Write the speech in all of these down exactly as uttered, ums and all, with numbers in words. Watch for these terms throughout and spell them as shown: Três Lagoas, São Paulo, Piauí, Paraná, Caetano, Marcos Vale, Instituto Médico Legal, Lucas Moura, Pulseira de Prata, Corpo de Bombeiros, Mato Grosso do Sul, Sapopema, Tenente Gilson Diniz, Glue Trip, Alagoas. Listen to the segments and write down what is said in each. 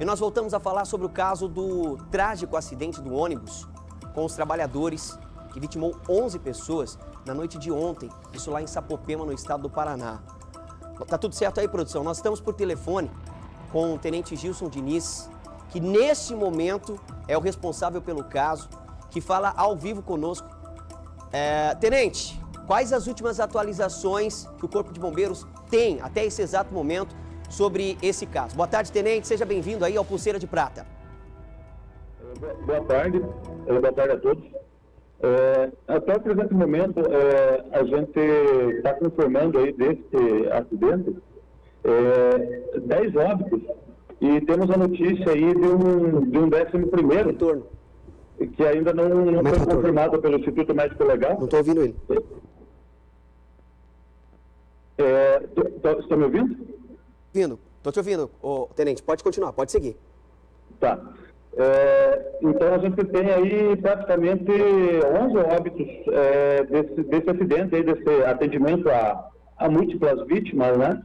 E nós voltamos a falar sobre o caso do trágico acidente do ônibus com os trabalhadores que vitimou onze pessoas na noite de ontem, isso lá em Sapopema, no estado do Paraná. Tá tudo certo aí, produção? Nós estamos por telefone com o Tenente Gilson Diniz, que neste momento é o responsável pelo caso, que fala ao vivo conosco. É, Tenente, quais as últimas atualizações que o Corpo de Bombeiros tem até esse exato momento sobre esse caso? Boa tarde, Tenente. Seja bem-vindo aí ao Pulseira de Prata. Boa tarde. Boa tarde a todos. É, até o presente momento, é, a gente está confirmando aí desse acidente é, dez óbitos e temos a notícia aí de um, de um décimo primeiro retorno, que ainda não, não foi confirmado pelo Instituto Médico Legal. Não estou ouvindo ele. É, tô, tô, estou me ouvindo? Vindo. Estou te ouvindo, ô, Tenente. Pode continuar, pode seguir. Tá. É, então, a gente tem aí praticamente onze óbitos é, desse, desse acidente, aí, desse atendimento a, a múltiplas vítimas, né?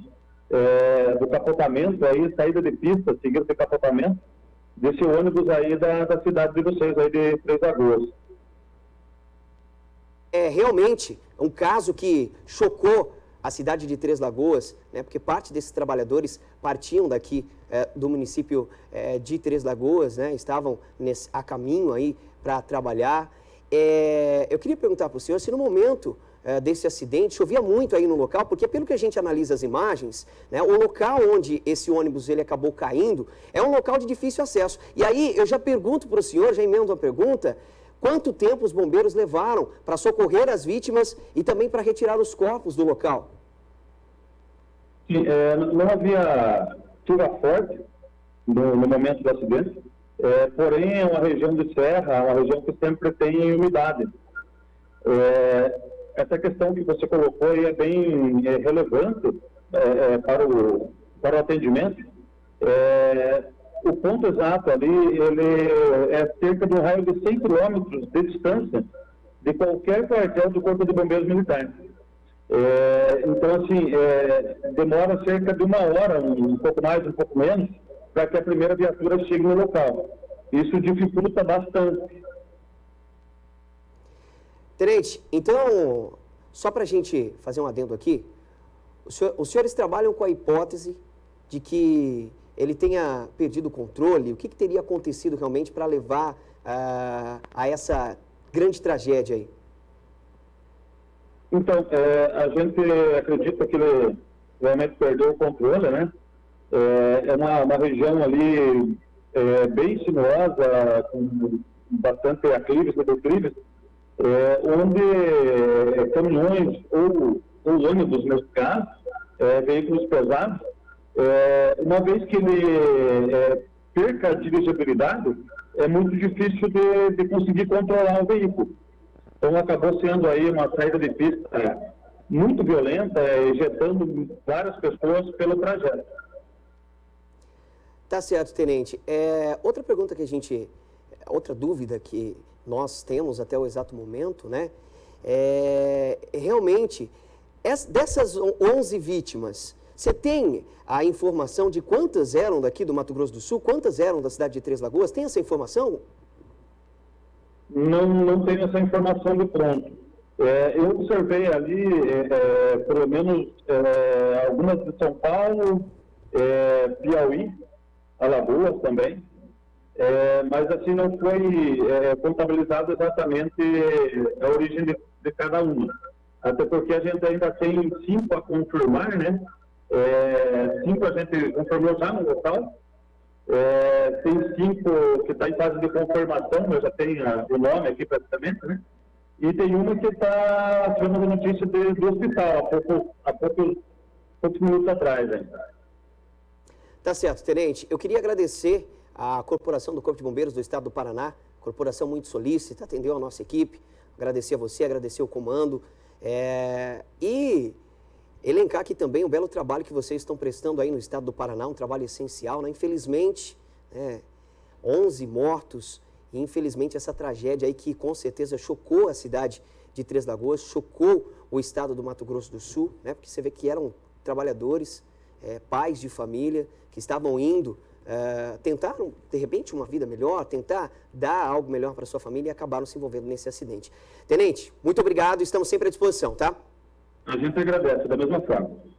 É, do capotamento, aí, saída de pista, seguido de capotamento, desse ônibus aí da, da cidade de vocês, aí de Três Lagoas. É realmente um caso que chocou a cidade de Três Lagoas, né, porque parte desses trabalhadores partiam daqui é, do município é, de Três Lagoas, né, estavam nesse, a caminho aí para trabalhar. É, eu queria perguntar para o senhor se no momento é, desse acidente chovia muito aí no local, porque pelo que a gente analisa as imagens, né, o local onde esse ônibus ele acabou caindo é um local de difícil acesso. E aí eu já pergunto para o senhor, já emendo a pergunta, quanto tempo os bombeiros levaram para socorrer as vítimas e também para retirar os corpos do local? Sim, é, não havia chuva forte no, no momento do acidente, é, porém é uma região de serra, uma região que sempre tem umidade. É, essa questão que você colocou aí é bem é, relevante é, é, para, o, para o atendimento. É, O ponto exato ali, ele é cerca de um raio de cem quilômetros de distância de qualquer quartel do Corpo de Bombeiros Militar. É, então, assim, é, demora cerca de uma hora, um pouco mais, um pouco menos, para que a primeira viatura chegue no local. Isso dificulta bastante. Tenente, então, só para a gente fazer um adendo aqui, os senhores, os senhores trabalham com a hipótese de que ele tenha perdido o controle? O que, que teria acontecido realmente para levar uh, a essa grande tragédia aí? Então, é, a gente acredita que ele realmente perdeu o controle, né? É, é uma, uma região ali é, bem sinuosa, com bastante aclives e declives, é, onde caminhões ou, ou ônibus, nesse caso, é, veículos pesados, É, uma vez que ele é, perca a dirigibilidade, é muito difícil de, de conseguir controlar o veículo. Então acabou sendo aí uma saída de pista muito violenta, injetando várias pessoas pelo trajeto. Tá certo, Tenente. É, outra pergunta que a gente, outra dúvida que nós temos até o exato momento, né? É, realmente, dessas onze vítimas, você tem a informação de quantas eram daqui do Mato Grosso do Sul, quantas eram da cidade de Três Lagoas? Tem essa informação? Não, não tenho essa informação de pronto. É, eu observei ali, é, pelo menos, é, algumas de São Paulo, é, Piauí, Alagoas também, é, mas assim não foi é, contabilizado exatamente a origem de, de cada uma. Até porque a gente ainda tem cinco a confirmar, né? É, cinco a gente confirmou já no local, é, tem cinco que está em fase de confirmação, eu já tenho a, o nome aqui praticamente, né? E tem uma que está tivemos a notícia de, do hospital há pouco, há pouco, poucos minutos atrás, né? Tá certo, Tenente. Eu queria agradecer à Corporação do Corpo de Bombeiros do Estado do Paraná, corporação muito solícita, atendeu a nossa equipe, agradecer a você, agradecer o comando é, e... elencar aqui também o belo trabalho que vocês estão prestando aí no estado do Paraná, um trabalho essencial, né? Infelizmente, né? onze mortos e infelizmente essa tragédia aí que com certeza chocou a cidade de Três Lagoas, chocou o estado do Mato Grosso do Sul, né? Porque você vê que eram trabalhadores, é, pais de família, que estavam indo uh, tentar, de repente, uma vida melhor, tentar dar algo melhor para sua família e acabaram se envolvendo nesse acidente. Tenente, muito obrigado, estamos sempre à disposição, tá? A gente agradece, da mesma forma.